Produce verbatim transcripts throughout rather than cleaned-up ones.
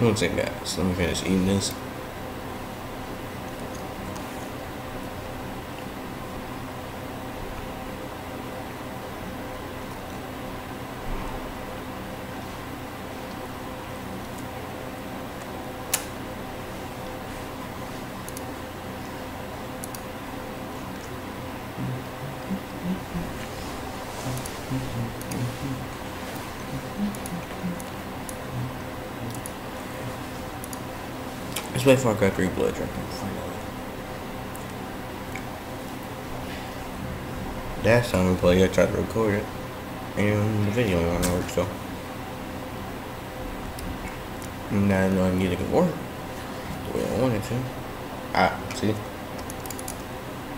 One second, guys. Let me finish eating this. Let's play Far Cry three Blood Dragon. Last time we played, I tried to record it, and the video didn't work, so now I know I can get it to work the way I wanted to. Ah, see?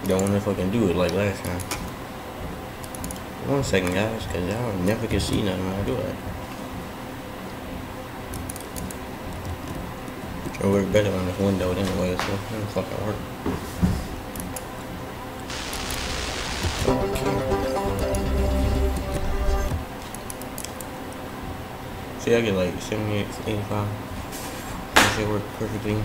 Don't want to fucking do it like last time. One second, guys, because y'all never can see nothing when I do it. It worked better on this window anyway, so it didn't fucking work. Okay. See, I get like seventy-eight, eighty-five. That shit worked perfectly.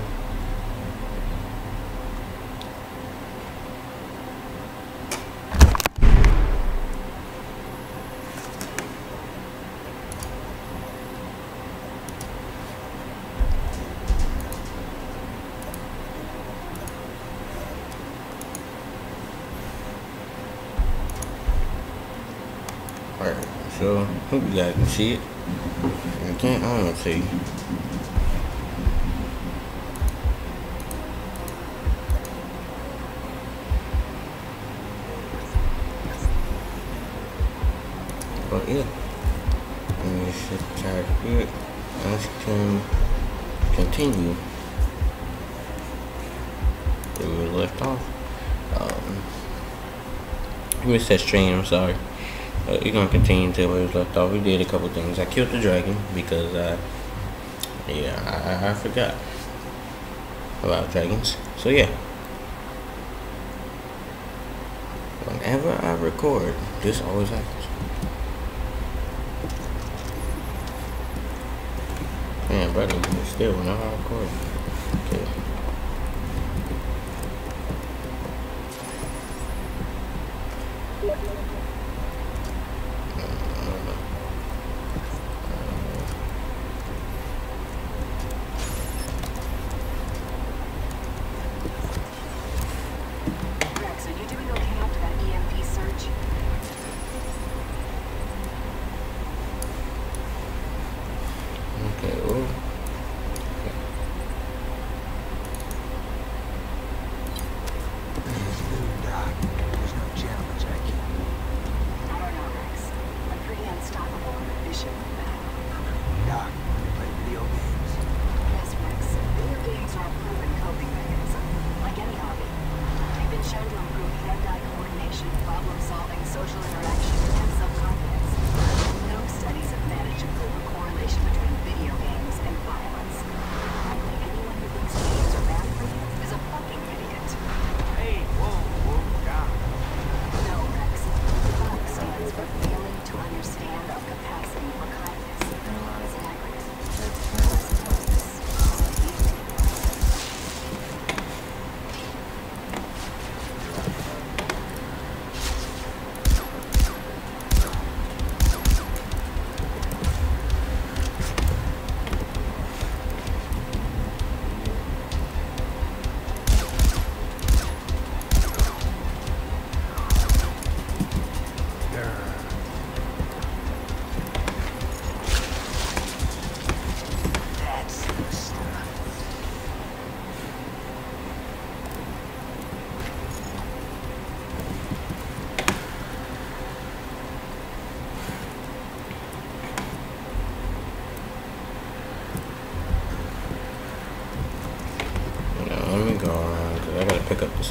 Alright, so hope you guys can see it. I can't, I don't see. But yeah, and this shit sounds good. Let's can continue where we left off. Um, I missed that stream. I'm sorry. Uh, you're gonna continue to where it was left off. We did a couple things. I killed the dragon because I, yeah, I, I forgot about dragons. So yeah, whenever I record, this always happens. Man, brother, it's still whenever I record. Okay.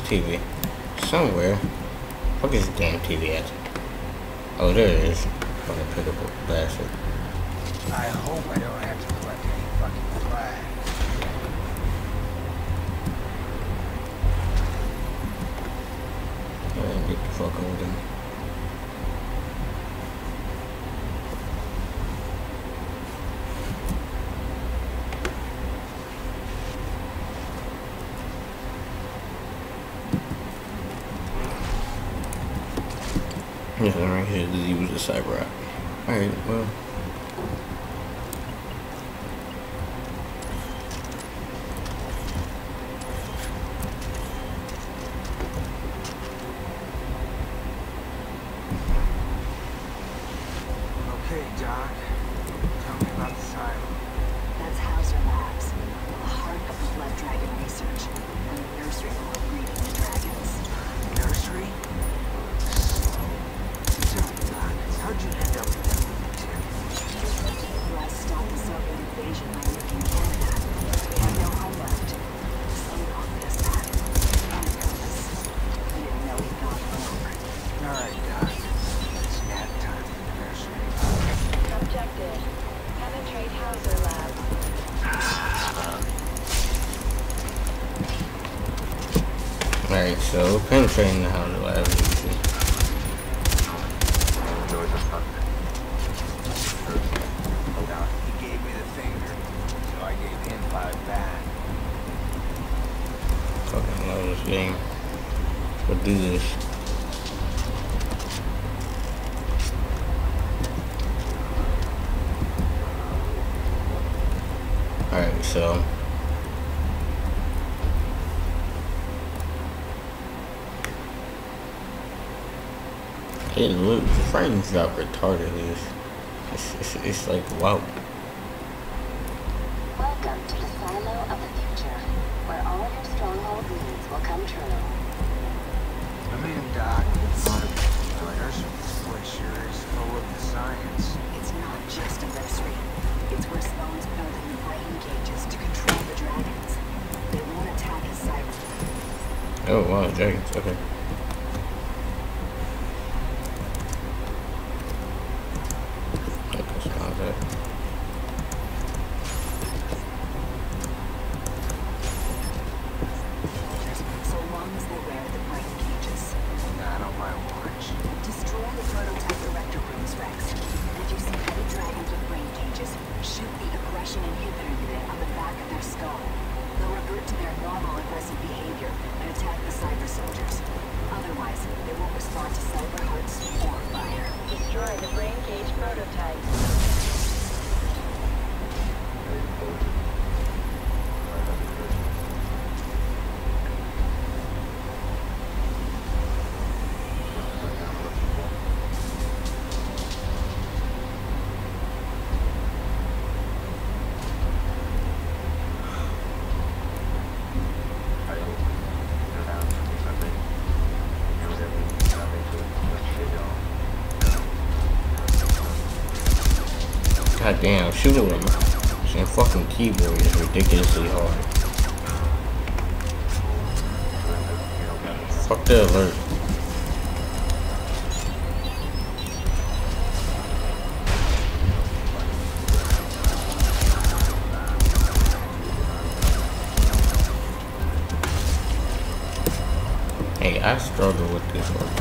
T V somewhere. What is the damn T V at? Oh, there it is. I'm gonna pick up a bastard. I hope I don't have to collect any fucking flags. Yeah, get the fuck over them. Here's one right here. He was a cyber op. Alright, well. Alright, so penetrating the Houser Lab. He gave me the finger, so I gave him five back. Fucking love this game. But do this. Alright, so. It look, the frames got retarded. It's, it's, it's like, wow. Welcome to the silo of the future, where all your stronghold needs will come true. I mean, Doc, the nursery sure is full of the science. It's not just a nursery. It's where Sloan's building the brain cages to control the dragons. They won't attack his cyber. Oh, wow, dragons, okay. God damn, shooting with my fucking keyboard is ridiculously hard. Fuck the alert. Hey, I struggle with this one.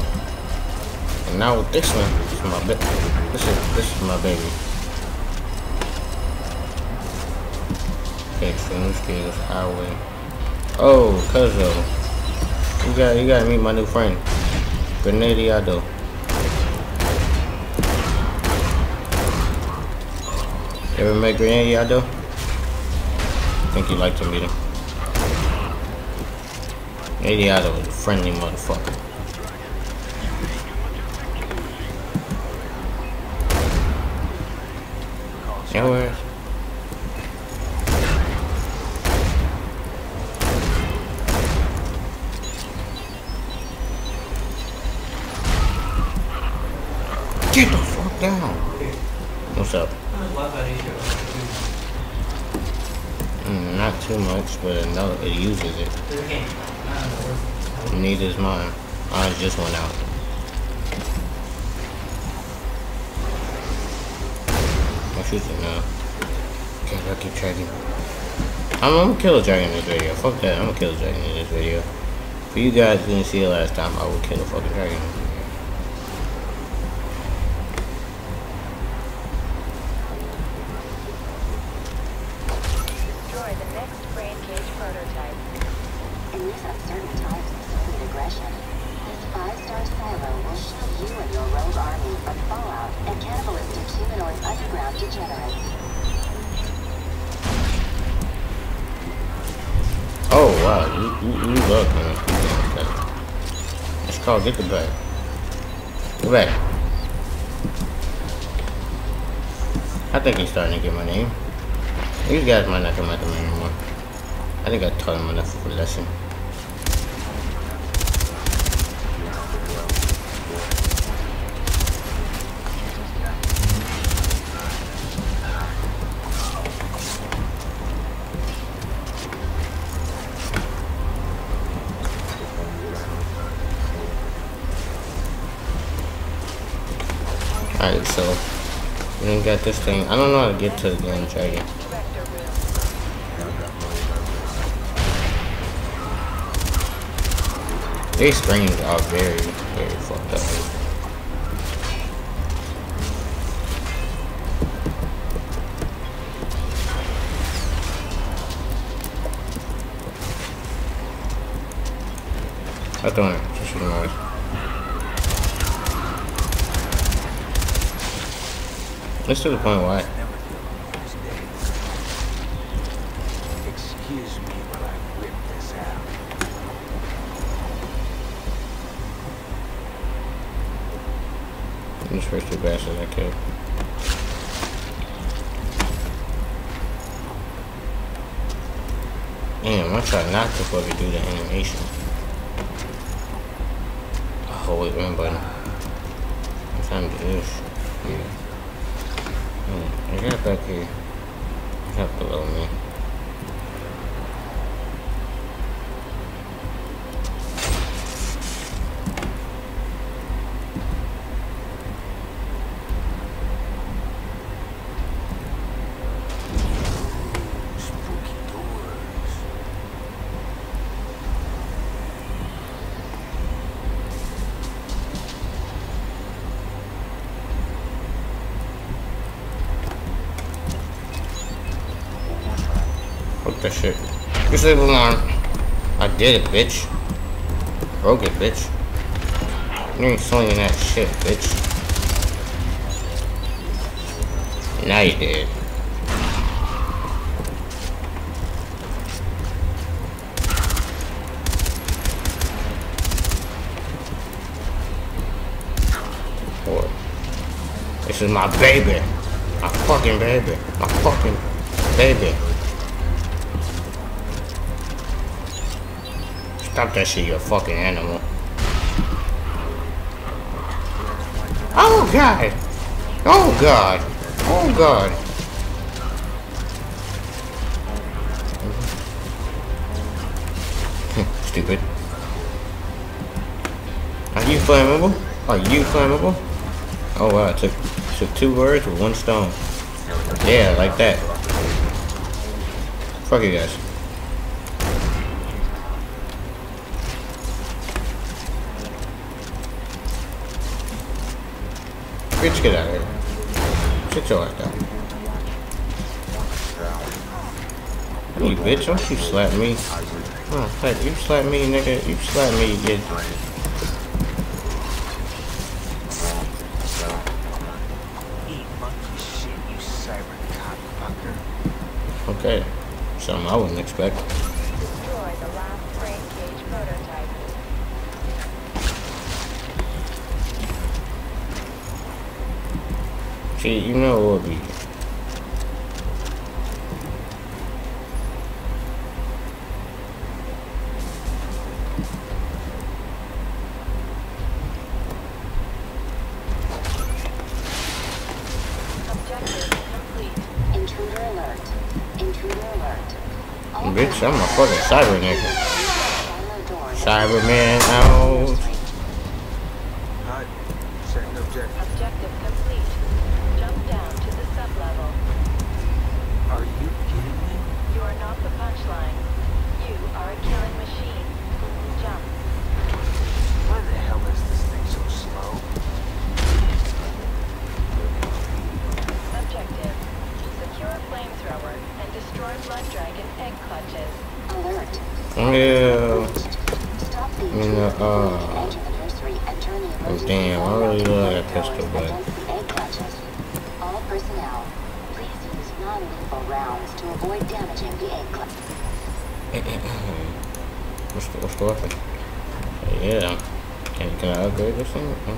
And now with this one, this is my baby. This is, this is my baby. Okay, so let's get this highway. Oh, Cuzzo. You gotta, you gotta meet my new friend. Grenadiado. You ever met Grenadiado? I think you'd like to meet him. Grenadiado is a friendly motherfucker. You know where? Get the fuck down! What's up? Mm, not too much, but another it uses it. Neither is mine. I just went out. I'm shooting now. Okay, I keep tracking. I'm, I'm gonna kill a dragon in this video. Fuck that, I'm gonna kill a dragon in this video. If you guys didn't see it last time, I would kill a fucking dragon. Aggression. This five-star silo will show you and your robot Oh wow, you, you, you love that. It's called get the bag. Go back. I think he's starting to get my name. These guys might not come after me anymore. I think I taught him enough of a lesson. Alright, so we didn't got this thing. I don't know how to get to the Blood Dragon. These springs are very, very fucked up. I don't know, just ignore it. Let's do the point why. Excuse me while I whip this out. I'm just first two bastards I killed. Damn, I tried not to fucking do the animation. Oh wait, one button. I'm trying to do this. Yeah. I got back here. I got below me. That shit. You sleep alarm. I did it, bitch. Broke it, bitch. You ain't slinging that shit, bitch. Now you did. Boy. This is my baby. My fucking baby. My fucking baby. Stop that shit, you fucking animal. Oh god! Oh god! Oh god! Stupid. Are you flammable? Are you flammable? Oh wow, it took, it took two birds with one stone. Yeah, like that. Fuck you guys. Bitch, get out of here. Sit your ass down. You bitch, don't you slap me. Oh, fuck, you slap me, nigga. You slap me, you bitch. Eat monkey shit, you cyber cockfucker. Okay. Something I wouldn't expect. Destroy the last frame gauge prototype. You know it would be. Objective complete. Intruder alert. Intruder alert. All bitch, I'm a fucking cyber nigga. Cyberman out. Hot. Second objective. Objective complete. Level. Are you kidding me? You are not the punchline. You are a killing machine. Jump. Why the hell is this thing so slow? Objective. Secure flamethrower and destroy Blood Dragon egg clutches. Alert. Yeah. Stop the in the, uh, enter the nursery and turn the emergency. Damn, I really love that pistol, but... Personnel non-lethal rounds to avoid damaging the anklet. What's the, what's the weapon? Yeah. Can, can I upgrade this thing? Huh?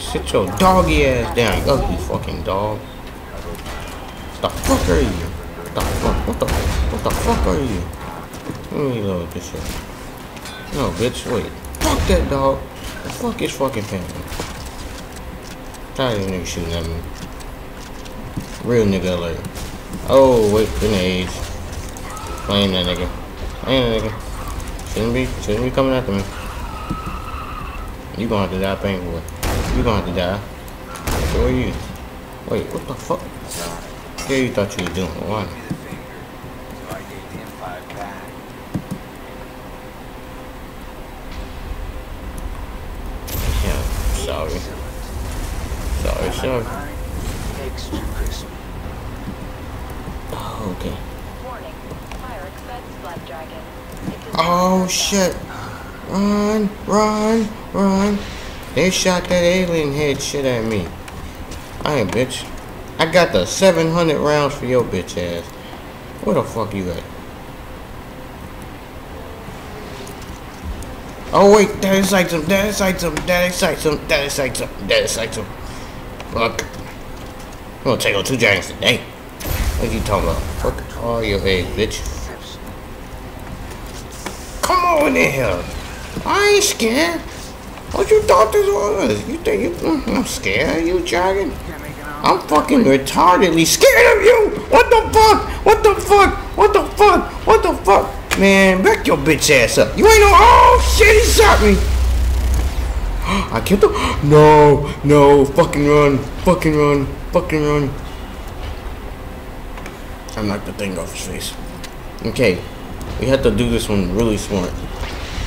Sit your doggy ass down, go, you fucking dog. What the fuck are you? What the fuck? What the, what the fuck are you? Let me load this shit. No, bitch, wait. Fuck that dog. The fuck is fucking panther? Tired of niggas shooting at me. Real nigga alert. Oh, wait, grenades. I ain't that nigga. I ain't that nigga. Shouldn't be, shouldn't be coming after me. You gonna have to die painfully. You're gonna have to die. Where are you? Wait, what the fuck? Yeah, you thought you were doing one. Yeah, sorry. Sorry, sorry. Oh, okay. Oh, shit. Run, run, run. They shot that alien head shit at me. I ain't bitch. I got the seven hundred rounds for your bitch ass. Where the fuck you at? Oh wait, that excites him, that excites him, that excites him, that excites him, that excites him. Fuck. I'm gonna take on two giants today. What you talking about? Fuck all your head, bitch. Come on in here. I ain't scared. What you thought this was? You think you? I'm scared. You jogging? I'm fucking retardedly scared of you. What the fuck? What the fuck? What the fuck? What the fuck? Man, back your bitch ass up. You ain't no. Oh shit! He shot me. I killed him. No, no. Fucking run. Fucking run. Fucking run. I knocked the thing off his face. Okay, we have to do this one really smart.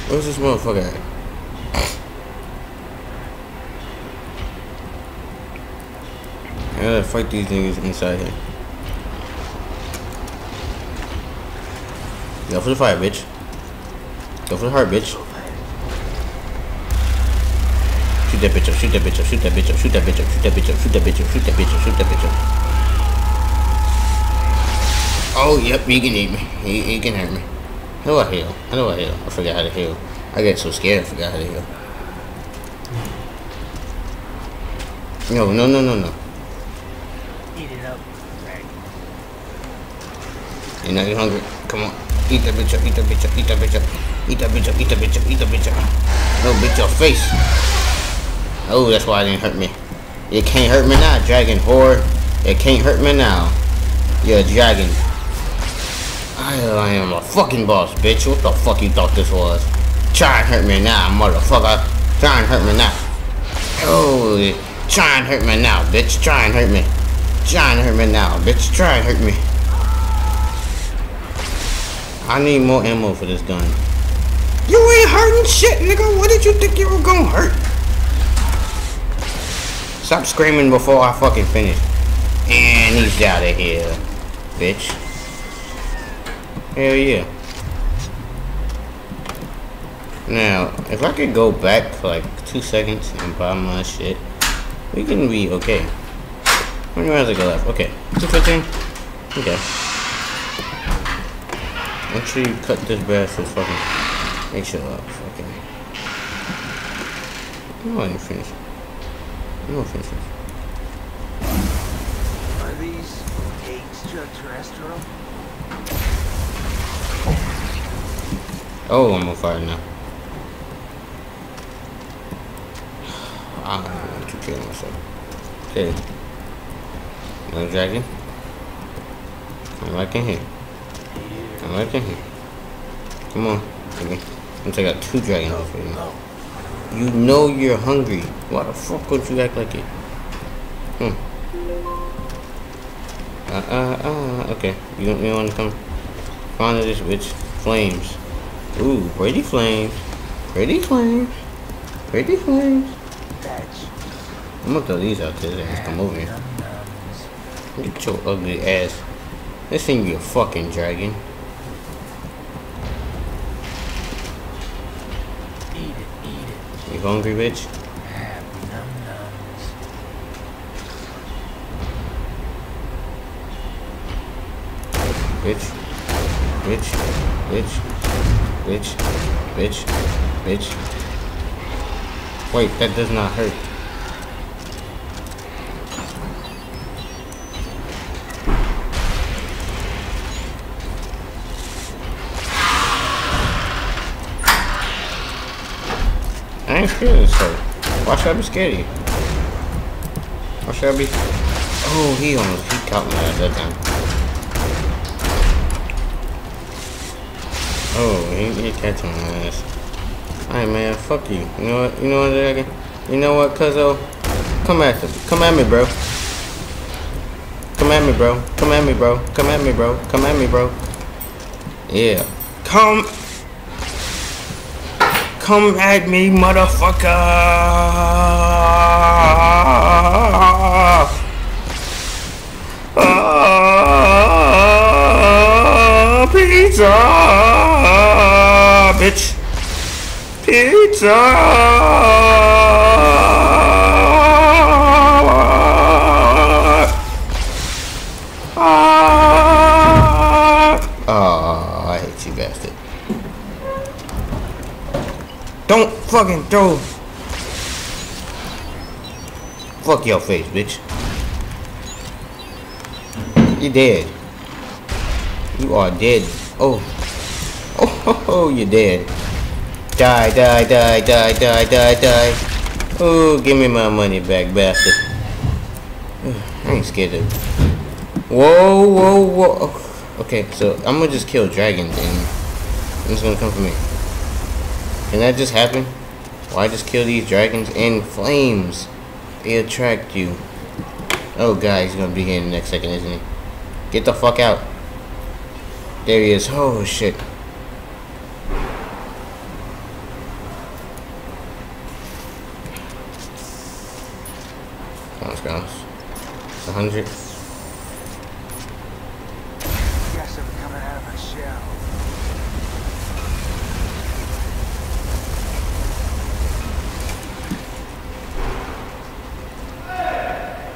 Where's this motherfucker at? I gotta fight these niggas inside here. Go for the fire, bitch. Go for the heart, bitch. Shoot that bitch up, shoot that bitch up, shoot that bitch up, shoot that bitch up, shoot that bitch up, shoot that bitch up, shoot that bitch up, shoot that bitch up. Oh, yep, he can eat me. He, he can hurt me. How do I heal? How do I heal? I forgot how to heal. I got so scared I forgot how to heal. No, no, no, no, no. You know you're hungry. Come on. Eat that bitch up, eat that bitch up, eat that bitch up. Eat that bitch up, eat that bitch up, eat that bitch up. No, bitch, your face. Oh, that's why it didn't hurt me. It can't hurt me now, dragon whore. It can't hurt me now. You're a dragon. I, I am a fucking boss, bitch. What the fuck you thought this was? Try and hurt me now, motherfucker. Try and hurt me now. Oh, try and hurt me now, bitch. Try and hurt me. Try and hurt me now, bitch. Try and hurt me. I need more ammo for this gun. You ain't hurting shit, nigga. What did you think you were gonna hurt? Stop screaming before I fucking finish. And he's out of here, bitch. Hell yeah. Now, if I could go back for like two seconds and buy my shit, we can be okay. How many rounds I go left? Okay. two fifteen? Okay. Make sure you cut this bastard fucking. Make sure up fucking. I'm not even finished. I'm not finished. Are these extraterrestrial? Oh, I'm on fire now. I don't want to kill myself. Okay. No dragon. I'm right in here. I'm right in here. Come on. Okay. Since I got two dragons off right now. You know you're hungry. Why the fuck would you act like it? Hmm. Uh, uh, uh, okay. You don't want to come find this bitch. Flames. Ooh, pretty flames. Pretty flames. Pretty flames. I'm gonna throw these out to his ass. Come over here. Get your ugly ass. This thing be a fucking dragon. Eat it, eat it. You hungry, bitch? Bitch, bitch, bitch, bitch, bitch, bitch. Wait, that does not hurt. I ain't scared of this hurt. Why should I be scared of you? Why should I be? Oh, he almost he caught me at that time. Oh, he ain't catching my ass. Alright, man, fuck you. You know what? You know what, Dragon? You know what, Cuzzo? Come at me. Come at me, bro. Come at me, bro. Come at me, bro. Come at me, bro. Come at me, bro. Yeah. Come. Come at me, motherfucker. Uh, pizza. Bitch. Pizza. Ah. Oh, I hate you, bastard. Don't fucking throw. Fuck your face, bitch. You're dead. You are dead. Oh. Oh, you're dead. Die, die, die, die, die, die, die. Oh, give me my money back, bastard. I ain't scared of it. Whoa, whoa, whoa. Okay, so I'm gonna just kill dragons and it's gonna come for me. Can that just happen? Why just kill these dragons and flames? They attract you. Oh, God, he's gonna be here in the next second, isn't he? Get the fuck out. There he is. Oh, shit. It's a hundred. Guess I'm coming out of my shell.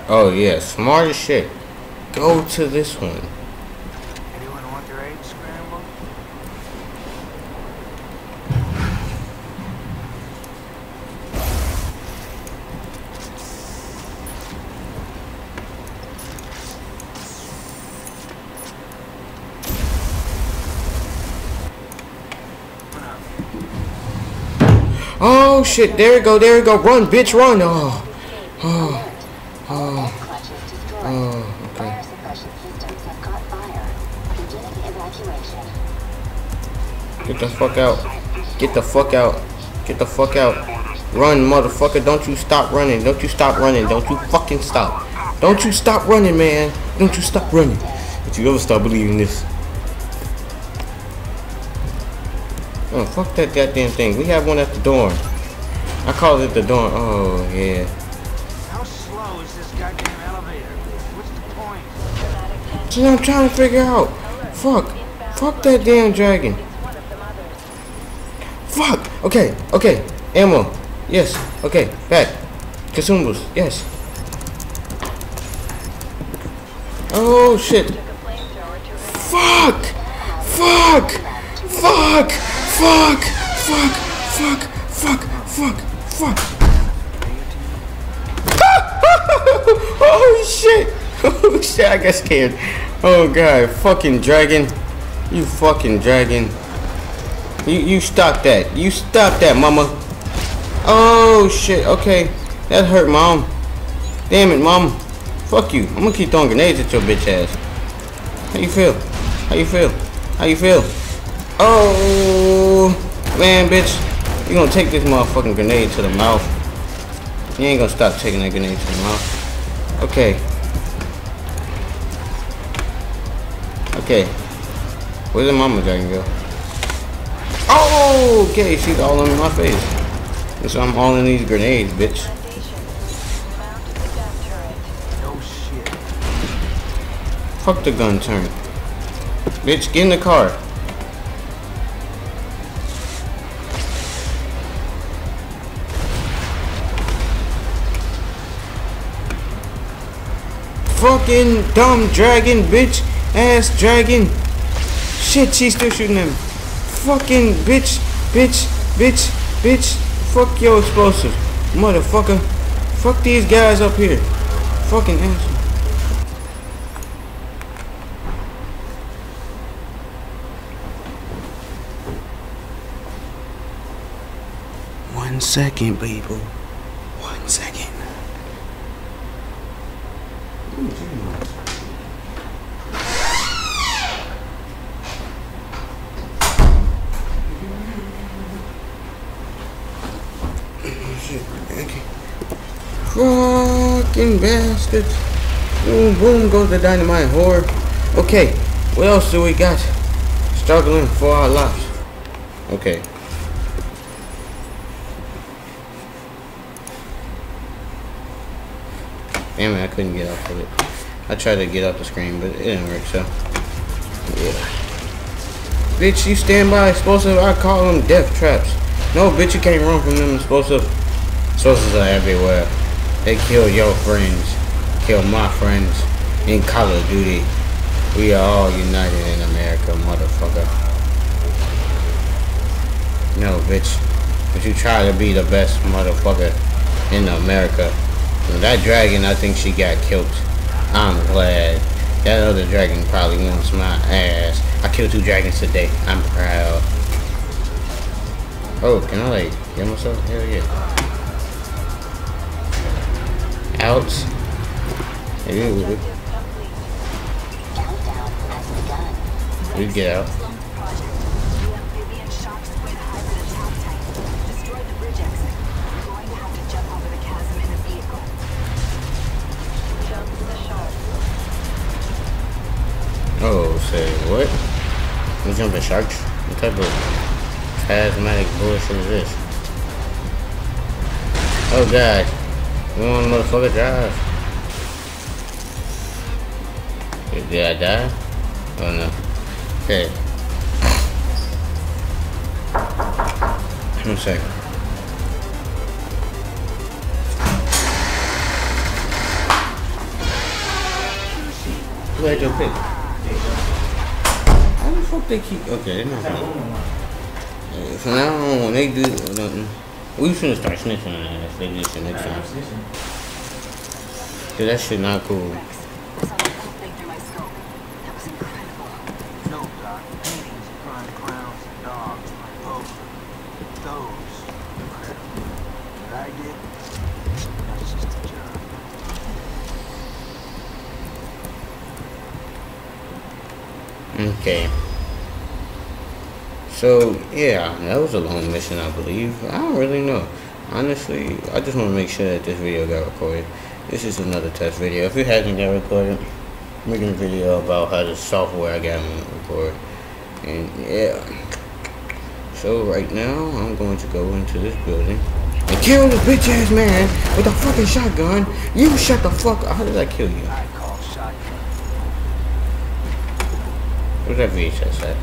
Oh yeah, smart as shit. Go to this one. Anyone want their eggs scrambled? Oh shit, there we go, there we go, run, bitch, run. Oh, oh, oh, oh, okay. Get the fuck out, get the fuck out, get the fuck out. Run, motherfucker, don't you stop running, don't you stop running, don't you fucking stop. Don't you stop running, man, don't you stop running. But you ever stop believing this. Oh, fuck that goddamn thing. We have one at the dorm. I call it the dorm. Oh, yeah. How slow is this goddamn elevator? What's the point? That's what I'm trying to figure out. Fuck. Fuck that damn dragon. Fuck. Okay. Okay. Ammo. Yes. Okay. Back. Consumables. Yes. Oh, shit. Fuck. Fuck. Fuck. Fuck! Fuck! Fuck! Fuck! Fuck! Fuck! Oh shit! Oh shit! I got scared. Oh god! Fucking dragon! You fucking dragon! You you stop that! You stop that, mama! Oh shit! Okay, that hurt, mom. Damn it, mom! Fuck you! I'm gonna keep throwing grenades at your bitch ass. How you feel? How you feel? How you feel? Oh man, bitch, you gonna take this motherfucking grenade to the mouth. You ain't gonna stop taking that grenade to the mouth. Okay. Okay. Where's the mama dragon go? Oh, okay, she's all in my face. And so I'm all in these grenades, bitch. No shit. Fuck the gun turret. Bitch, get in the car. Fucking dumb dragon, bitch ass dragon. Shit, she's still shooting him. Fucking bitch, bitch, bitch, bitch. Fuck your explosive, motherfucker. Fuck these guys up here. Fucking asshole. One second, people. One second. Okay. Fucking bastard. Boom, boom, goes the dynamite whore. Okay, what else do we got? Struggling for our lives. Okay. Damn it, I couldn't get off of it. I tried to get off the screen, but it didn't work, so. Yeah. Bitch, you stand by explosive. I call them death traps. No, bitch, you can't run from them explosive. Explosives are everywhere. They kill your friends, kill my friends. In Call of Duty, we are all united in America, motherfucker. No, bitch, but you try to be the best motherfucker in America. That dragon, I think she got killed. I'm glad. That other dragon probably wants my ass. I killed two dragons today. I'm proud. Oh, can I like get myself? Hell yeah. Ouch. Maybe we would. We get out. Oh, say what? We jumping sharks? What type of charismatic bullshit is this? Oh god. We want a motherfucker drive. Did I die? Oh no. Okay. One second. Who had your pick? How the fuck they keep? Okay, they're not gonna. So now when they do nothing, we should start snitching on that if they do shit next time. Cause that shit not cool. Okay, so yeah, that was a long mission, I believe. I don't really know, honestly. I just want to make sure that this video got recorded. This is another test video. If it hasn't got recorded, I'm making a video about how the software I got to record. And yeah, so right now I'm going to go into this building and kill this bitch ass man with a fucking shotgun. You shut the fuck up. How did I kill you? Where's that V H S at?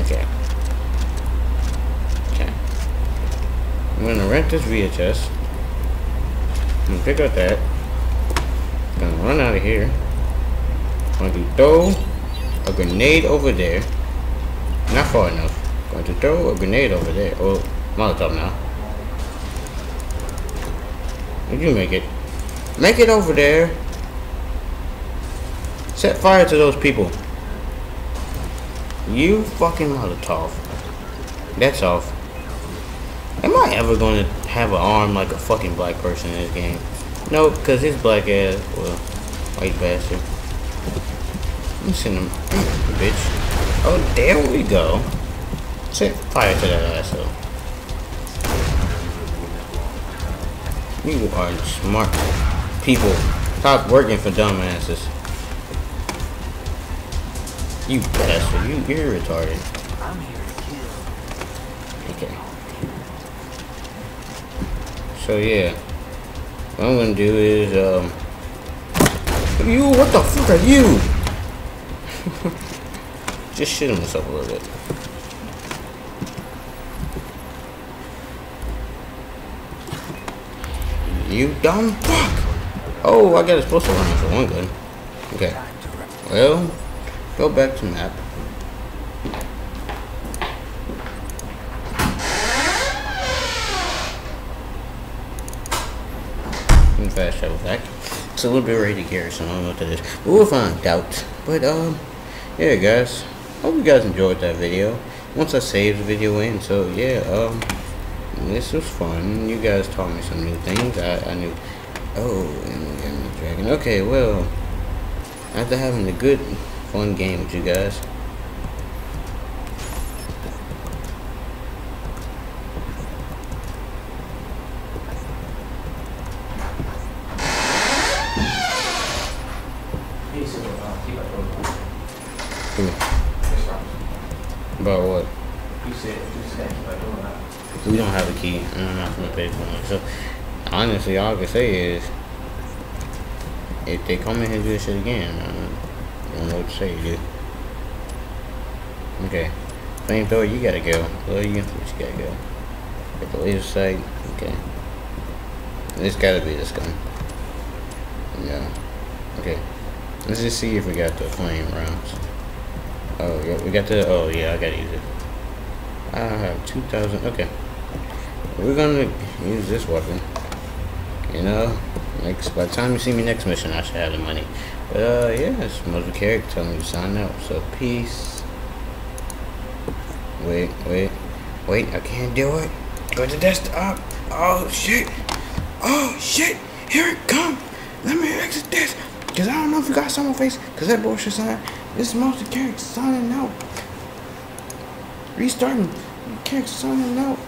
Okay. Okay. I'm gonna rent this V H S. I'm gonna pick up that. I'm gonna run out of here. I'm going to throw a grenade over there. Not far enough. I'm going to throw a grenade over there. Oh, Molotov now. Did you make it? Make it over there. Set fire to those people. You fucking Molotov. That's off. Am I ever going to have an arm like a fucking black person in this game? No, because his black ass, well, white bastard. I'm sending him, bitch. Oh, there we go. Set fire to that asshole. You are smart people. Stop working for dumbasses. You bastard. You, you're retarded. I'm here to kill. Okay. So yeah. What I'm gonna do is, um... you, what the fuck are you? Just shitting myself a little bit. You dumb fuck! Oh, I got a explosive round for one gun. Okay. Well, go back to map. And fast travel back. It's a little bit ready to carry, so I don't know what that is. We'll find out. But um, yeah, guys. Hope you guys enjoyed that video. Once I save the video in, so yeah, um. This was fun. You guys taught me some new things. I, I knew. Oh, and we got another dragon. Okay, well, after having a good, fun game with you guys, so honestly all I can say is if they come in here and do this shit again, I don't know what to say, dude. Okay. Flamethrower, you gotta go. Well, you gotta go. Get the laser sight. Okay. It's gotta be this gun. No. Okay. Let's just see if we got the flame rounds. Oh yeah, we got the oh yeah, I gotta use it. I have two thousand okay. We're gonna use this weapon, you know. Next, by the time you see me next mission, I should have the money. But uh, yeah, it's Mojo Carrick telling me to sign out. So peace. Wait, wait, wait! I can't do it. Go to desktop. Oh shit! Oh shit! Here it comes. Let me exit this, cause I don't know if you got some face, cause that bullshit sign. This is Mojo Carrick signing out. Restarting. Carrick signing out.